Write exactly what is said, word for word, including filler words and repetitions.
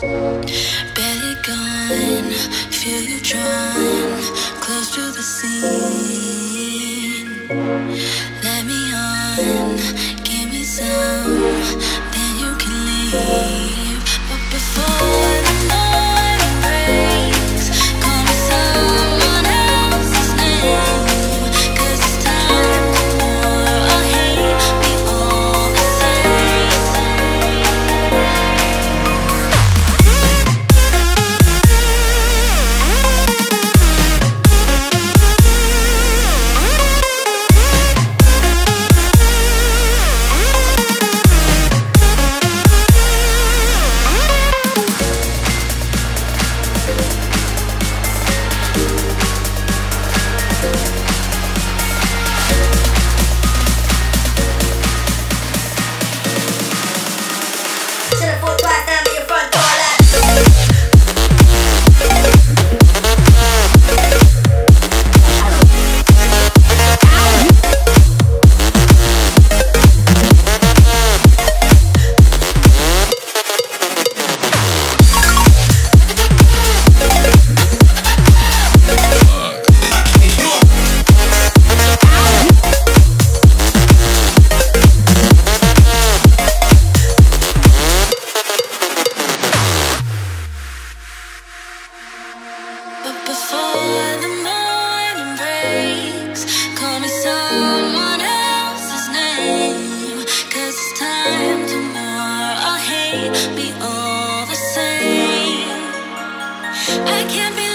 Barely gone, feel you drawn close to the scene. Let me on, give me some, then you can leave. But before the night breaks, call me someone else's name. Cause it's time for more, or hate me all the same. Be all the same. I can't be